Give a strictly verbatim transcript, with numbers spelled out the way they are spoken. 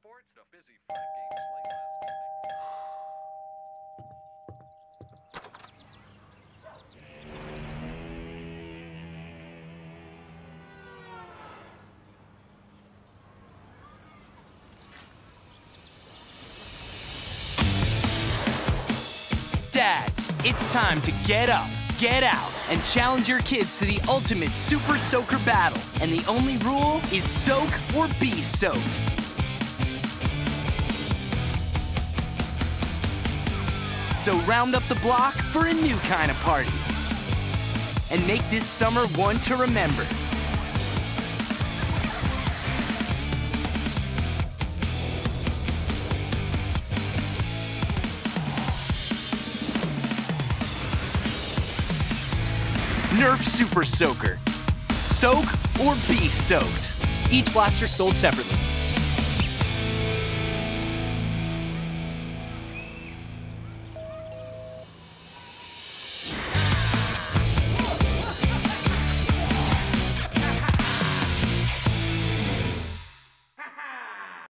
sports and a busy five games late last night. Dads, it's time to get up, get out, and challenge your kids to the ultimate Super Soaker battle. And the only rule is soak or be soaked. So round up the block for a new kind of party. And make this summer one to remember. Nerf Super Soaker. Soak or be soaked. Each blaster sold separately.